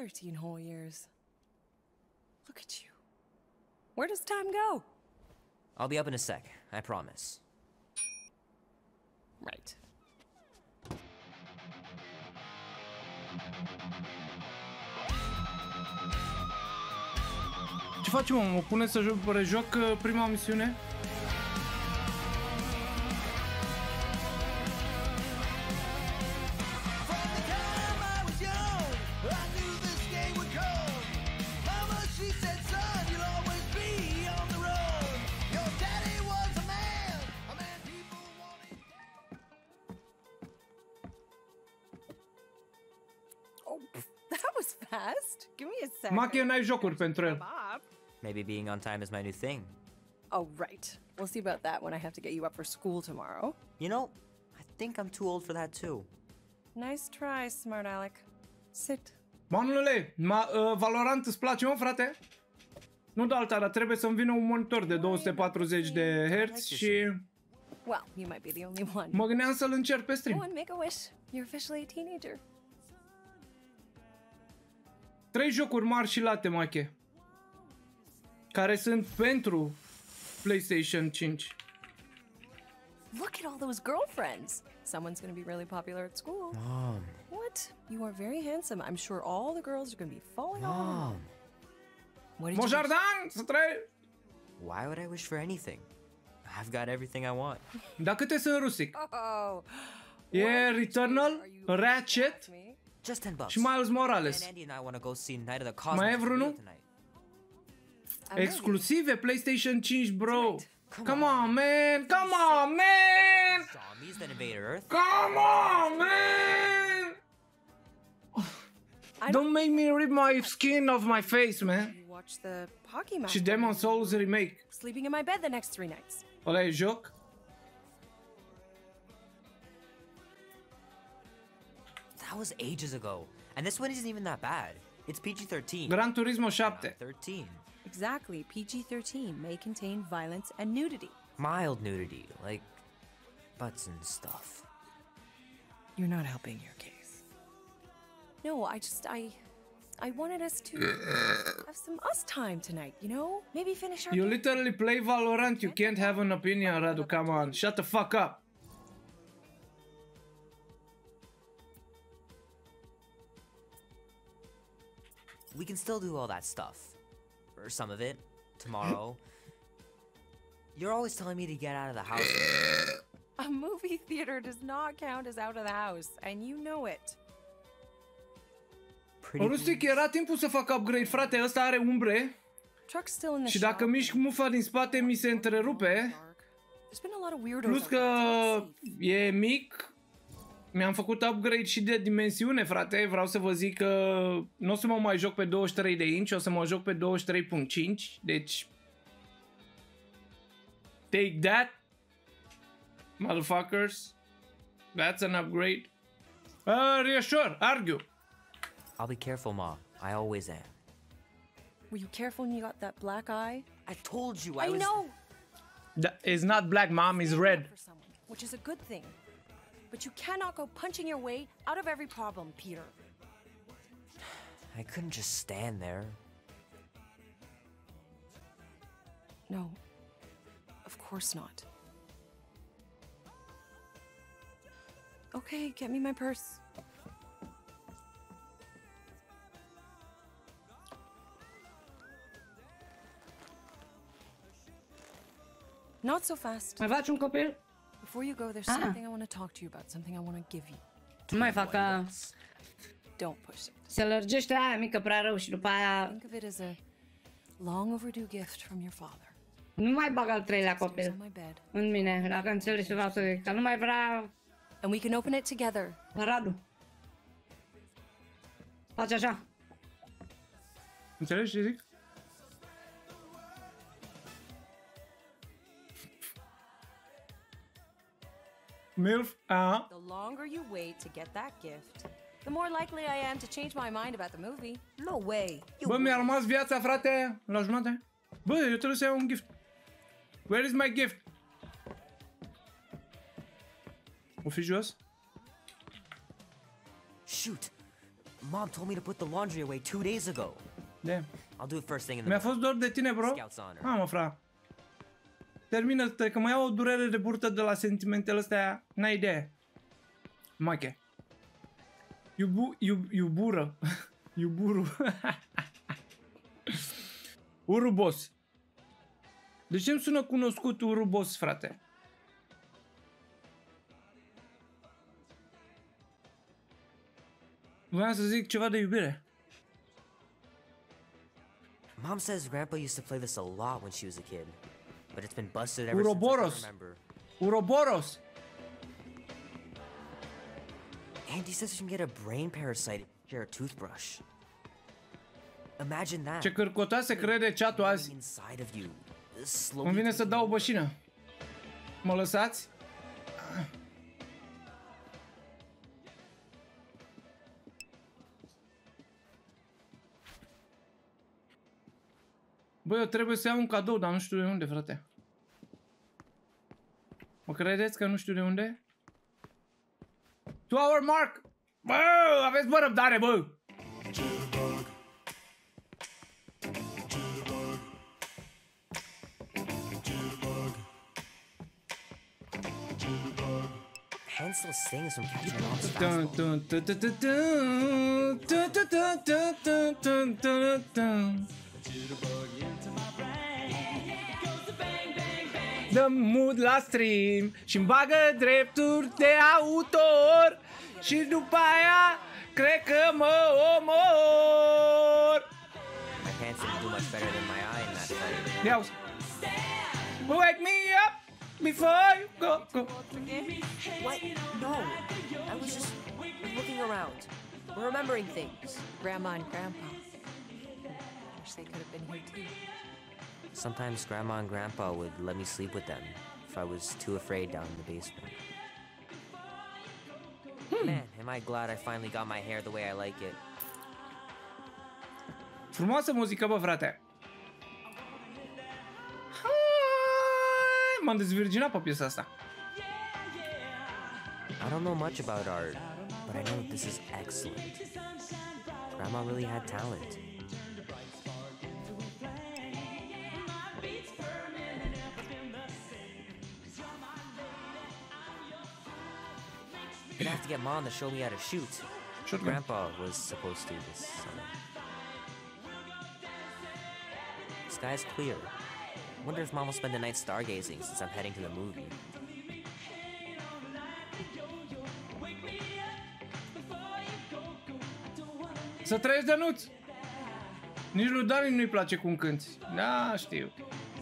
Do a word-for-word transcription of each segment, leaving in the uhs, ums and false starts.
Thirteen whole years. Look at you. Where does time go? I'll be up in a sec, I promise. Right. Ce facem, mă? Mă pune să rejoc prima misiune? Machia, n-ai jocuri pentru el. Maybe being on time is my new thing. Oh, right. We'll see about that when I have to get you up for school tomorrow. You know, I think I'm too old for that too. Nice try, smart Alec. Sit. Manule, ma, uh, Valorant îți place, mă, frate? Nu de alta, dar trebuie să-mi vină un monitor de două sute patruzeci de herți și... Well, you might be the only one. Mă gândeam să-l încerc pe stream. Go on, make a wish. You're officially a teenager. Trei jocuri mari și late, Mache, care sunt pentru PlayStation cinci. Look at all those girlfriends. Someone's going to be really popular at school. Mom. What? You are very handsome. I'm sure all the girls are going to be falling off. Mom. What did you say? Why would I wish for anything? I've got everything I want. Dar câte sunt rusic? Oh. E Returnal, Ratchet. Just ten bucks. Și Miles Morales. Mai e vreunul? Exclusive PlayStation cinci, bro. Come on, man. Come on, man. Come on, man. Don't make me rip my skin off my face, man. Și Demon Souls remake. Sleeping in my bed the next three nights. Ăla e joc? That was ages ago, and this one isn't even that bad. It's P G thirteen. Gran Turismo seven. thirteen. Exactly, P G thirteen may contain violence and nudity. Mild nudity, like butts and stuff. You're not helping your case. No, I just I, I wanted us to have some us time tonight. You know, maybe finish our. You game. Literally play Valorant. You can't have an opinion, Radu. Come on, shut the fuck up. We can still do all that stuff, or some of it, tomorrow. You're always telling me to get out of the house. A movie theater does not count as out of the house, and you know it. Rustic, era timpul să fac upgrade, frate. Ăsta are umbre. Și dacă mișc mufa din spate, mi se întrerupe. Plus că e mic. Mi-am făcut upgrade și de dimensiune, frate. Vreau să vă zic că nu o să mă mai joc pe douăzeci și trei de inci, o să mă joc pe douăzeci și trei punct cinci. Deci... Take that, motherfuckers. That's an upgrade. Uh, reassure, argue. I'll be careful, Ma. I always am. Were you careful when you got that black eye? I told you I, I was... know! That is not black, Mom. It's red. Which is a good thing. But you cannot go punching your way out of every problem, Peter. I couldn't just stand there. No, of course not. Okay, get me my purse. Not so fast. Mai faci un copil? Before you go, there's ah. something I want to talk to you about, something I want to give you. Nu mai fac ca... Don't push it. Se lărgește aia mică prea rău și după aia... Think of it as a long overdue gift from your father. Nu mai bag al treilea copil în mine, dacă înțelegi ce vreau să zic, că nu mai vrea... And we can open it together. Radu. Face așa. Înțelegi ce zic? Milf, uh-huh. The longer you wait to get that gift, the more likely I am to change my mind about the movie. No way. Bă, mi-a rămas viața, frate, la jumătate. Bă, eu trebuie să iau un gift. Where is my gift? O fi jos? Shoot. Mom told me to put the laundry away two days ago. Da. I'll do it first thing in the Mi-a fost dor de tine, bro. Ha, mă, fra. Termină-te, că mă iau o durere de burtă de la sentimentele astea. N-ai idee. Mache. Iubu... Iub, iubură. Iuburu. Ouroboros. De ce îmi sună cunoscut Ouroboros, frate? Vreau să zic ceva de iubire. Mom says Grandpa used to play this a lot when she was a kid, but it's been busted ever Ouroboros. since I remember. Ouroboros. Andy says you can get a brain parasite if you're a toothbrush. Imagine that. Ce cărcotease crede chatul azi. Îmi vine să dau o bășină. Mă lăsați? Bă, eu trebuie să iau un cadou, dar nu știu de unde, frate. Mă credeți că nu știu de unde? two hour mark! Bă, aveți bă răbdare, bă! Hansel sings from Captain Rob's fastball. Dăm mood la stream și-mi bagă drepturi de autor și după aia cred că mă omor. Ia-o. Wake me up before you go, go. What? No, I was just looking around. We're remembering things. Grandma and Grandpa. They could have been here too. Sometimes Grandma and Grandpa would let me sleep with them if I was too afraid down in the basement. Hmm. Man, am I glad I finally got my hair the way I like it. Frumoasă muzică, bă, frate. M-am dezvirginat pe piesa asta. I don't know much about art, but I know this is excellent. Grandma really had talent. I'd have to get Mom to show me how to shoot. Should Grandpa was supposed to this summer. Sky's clear. Wonder if Mom will spend the night stargazing since I'm heading to the movie. Să trăiești, Danuț! Nici lui Dani nu-i place cum cânti. Da, știu.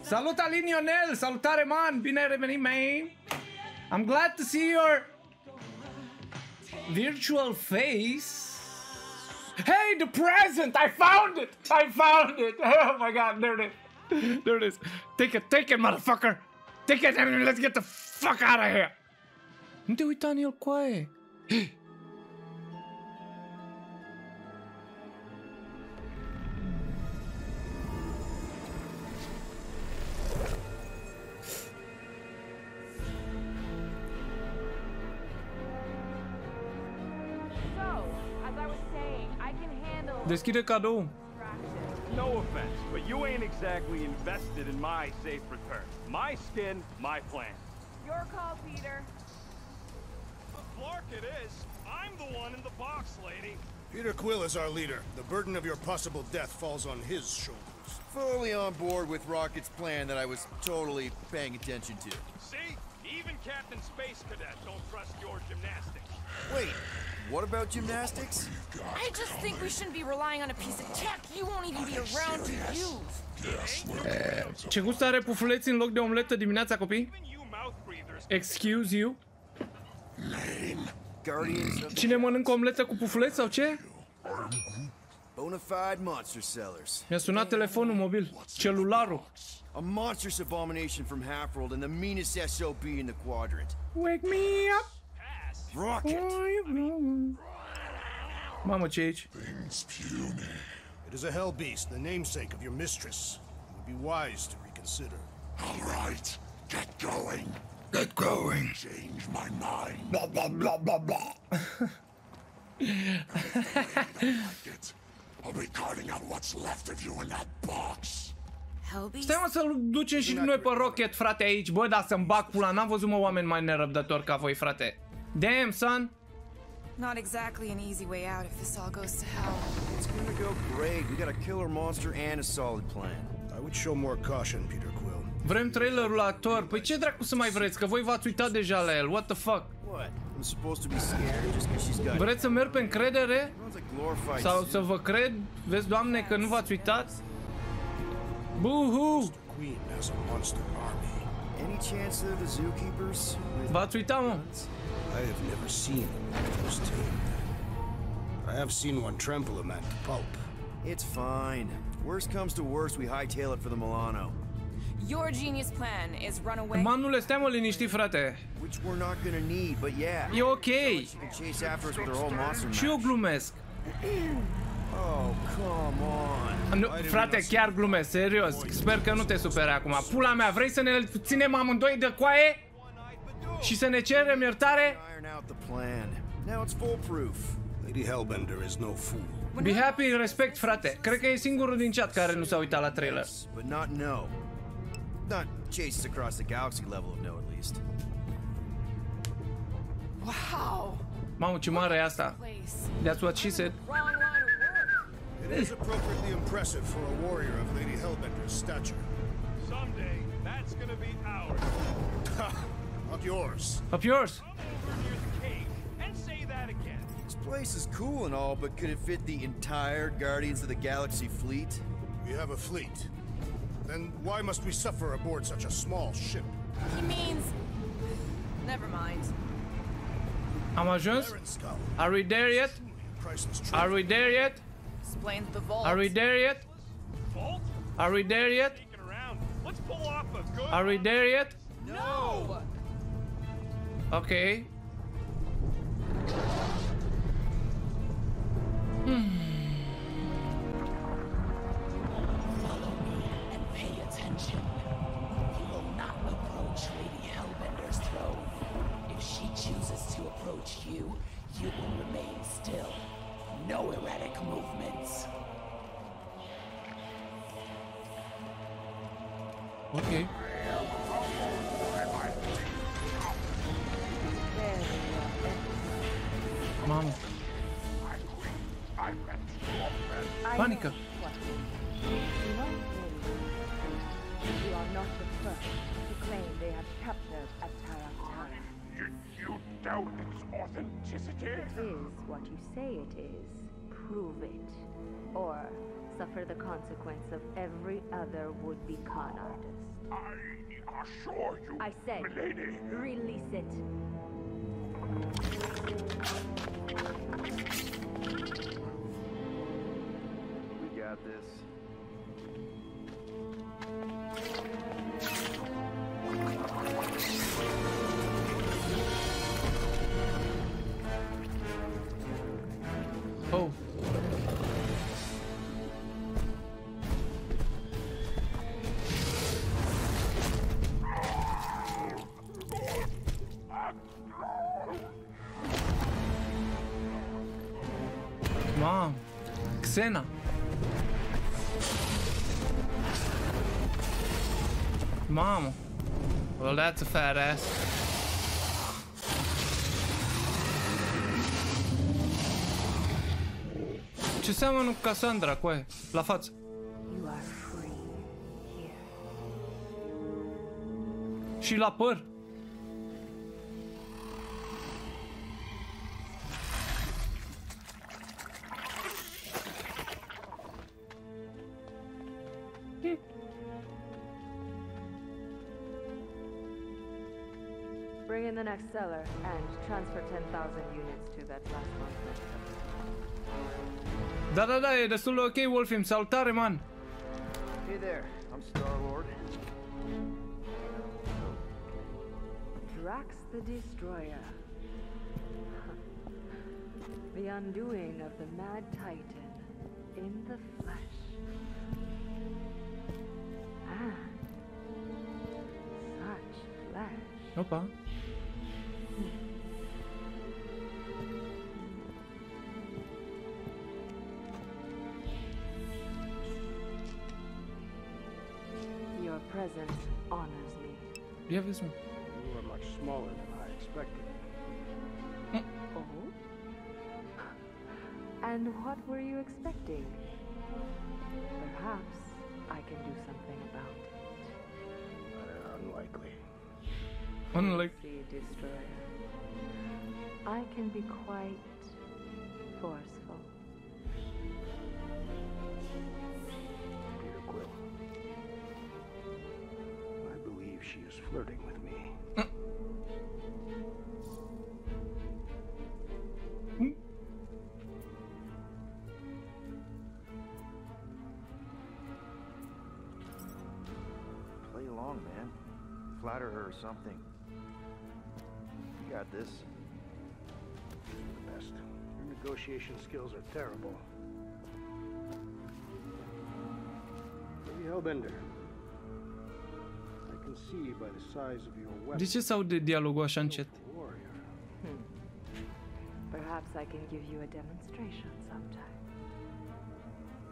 Salut, Alin Ionel! Salutare, man! Bine ai revenit, man! I'm glad to see your... virtual face. Hey, the present! I found it! I found it! Oh my god, there it is. There it is. Take it, take it, motherfucker! Take it and let's get the fuck out of here! Nu te uita în el, coaie! Deschide cadou. No offense, but you ain't exactly invested in my safe return. My skin, my plan. Your call, Peter. Lark it is. I'm the one in the box, lady. Peter Quill is our leader. The burden of your possible death falls on his shoulders. Fully on board with Rocket's plan that I was totally paying attention to. See? Even Captain Space Cadet don't trust your gymnastics. Wait, what about gymnastics? I just think we shouldn't be relying on a piece of tech you won't even be around to use. Ce gust are pufuleții în loc de omletă dimineața, copii? Excuse you? Cine mănâncă omletă cu pufuleți sau ce? Bonafide monster sellers. Mi-a sunat telefonul mobil, celularul. A monstrous abomination from Halfworld and the meanest S O B in the quadrant. Wake me up. Rocket. Mama, ce e aici? It is a hell beast, the namesake of your mistress. It would be wise to reconsider. All right, get going. Get going. Change my mind. Blah blah blah blah blah. I'll be carting out what's left of you in that box. Stai, mă, să-l ducem și noi pe Rocket, frate, aici. Bă, da, să-mi bag pula, n-am văzut, mă, oameni mai nerăbdători ca voi, frate. Damn, son. Not exactly an easy way out if this all goes to hell. It's gonna go great. We got a killer monster and a solid plan. I would show more caution, Peter Quill. Vrem trailerul la Thor. Păi ce dracu să mai vreți, că voi v-ați uitat deja la el. What the fuck? Vreți să merg pe încredere? Sau să vă cred? Vezi, Doamne, că nu v-ați uitat? Buhu! V-ați uitat, mă? I have seen one tremble among the pulp. It's fine. Worst comes to worst, we hightail it for the Milano. Your genius plan is run away. Manule, stai, mă, liniștit, frate. Which we're not gonna need, but yeah. E ok. Și eu glumesc. Oh, come on. Nu, frate, chiar glumesc, serios. Sper că nu te superi acum. Pula mea, vrei să ne ținem amândoi de coaie? Și să ne cerem iertare? Lady Hellbender is no fool. Be happy, respect, frate. Cred că e singurul din chat care nu s-a uitat la trailer. Not chases across the galaxy level of no at least. Wow. Mamă, ce mare e asta. That's what she said. It is appropriately impressive for a warrior of Lady Hellbender's stature. Someday that's going to be ours. Up yours. Up yours. This place is cool and all, but could it fit the entire Guardians of the Galaxy fleet? We have a fleet. Then why must we suffer aboard such a small ship? He means... Never mind. Am ajuns? Are we there yet? Are we there yet? Explains the vault. Are we there yet? Vault? Are we there yet? Let's pull off a good... Are we there yet? No! Okay. Hmm. Okay. Mamă. Panică. Suffer the consequence of every other would-be con artist. I assure you, I said, lady. Release it. We got this. Oh. Xena. Mom. Well, that's a fat ass. Ce seamănă cu Cassandra, cu aia, la față. Și la păr. Bring in the next seller and transfer ten thousand units to that last one. Da, da, da, e destul de ok, Wolfim. Salutare, man! Hey there, I'm Star-Lord. Drax the Destroyer. The undoing of the Mad Titan in the flesh. Ah. Such flesh. Opa. presence honors me. Do you have this one? You are much smaller than I expected. Eh. Oh? And what were you expecting? Perhaps I can do something about it. Uh, unlikely. Unlikely. Destroyer. I can be quite forceful. Peter Quill. I believe she is flirting with me. Uh. Flatter her or something. You got this. You're the best. Your negotiation skills are terrible. Lady Hellbender. I can see by the size of your weapon. This is how the dialogue așa încet. Hmm. Perhaps I can give you a demonstration sometime.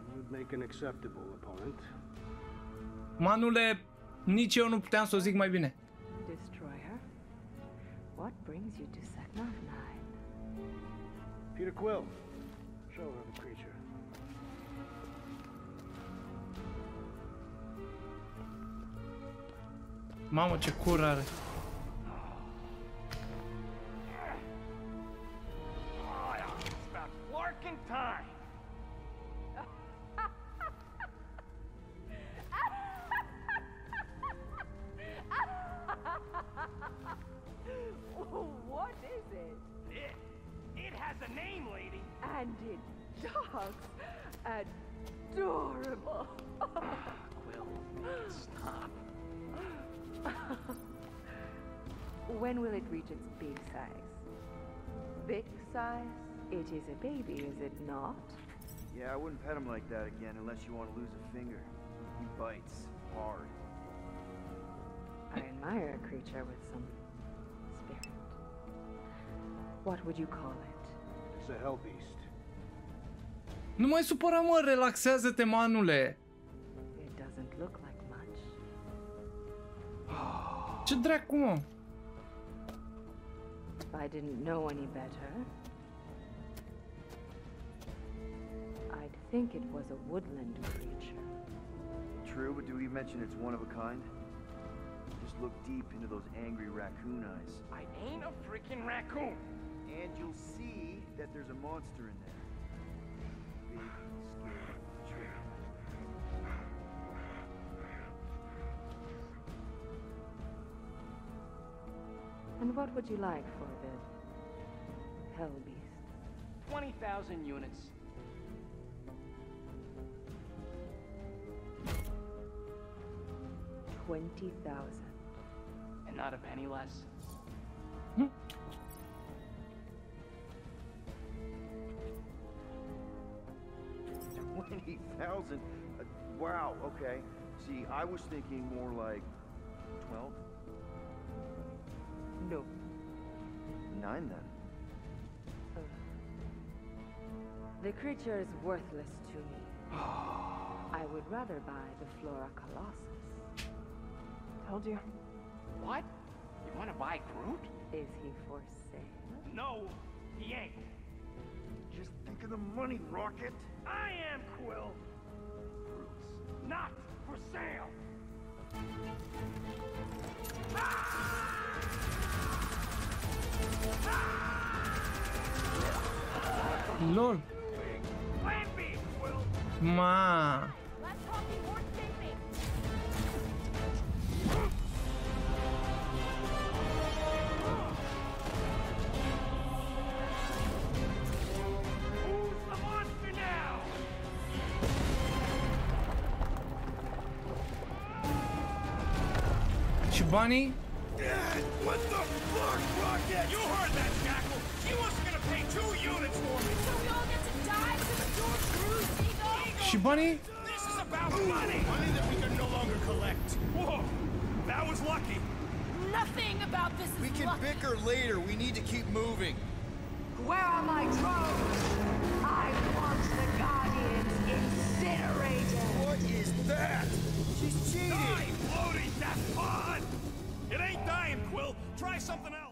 You would make an acceptable opponent. Manule. Nici eu nu puteam să o zic mai bine. Destroyer, what brings you to Sector nine? Peter Quill, show her the creature. Mamă, ce cur are. When will it reach its big size? Big size? It is a baby, is it not? Yeah, I wouldn't pet him like that again unless you want to lose a finger. He bites hard. I admire a creature with some spirit. What would you call it? It's a hell beast. Nu mai supăra, mă, relaxează-te, manule. It doesn't look like much. Ce dracu, mă? If I didn't know any better, I'd think it was a woodland creature. True, but do we mention it's one of a kind? Just look deep into those angry raccoon eyes. I ain't a freaking raccoon! And you'll see that there's a monster in there. Big, scary creature. And what would you like for the hell beast? twenty thousand units. twenty thousand. And not a penny less. Hmm. twenty thousand. Uh, wow, okay. See, I was thinking more like twelve. No. Nine then. Oh. The creature is worthless to me. I would rather buy the Flora Colossus. Told you. What? You want to buy Groot? Is he for sale? No, he ain't. Just think of the money, Rocket. I am Quill. Groot's not for sale. Ah! Lol. Ma. Și banii? What the fuck, Rocket? You heard that, Jackal! She wasn't gonna pay two units for me! So we all get to die to the door through, Seagull! She bunny? This is about money! Money that we can no longer collect. Whoa! That was lucky! Nothing about this is lucky! We can bicker later, we need to keep moving. Where are my drones? I want the Guardians incinerated! What is that? She's cheating! I Quill, try something else!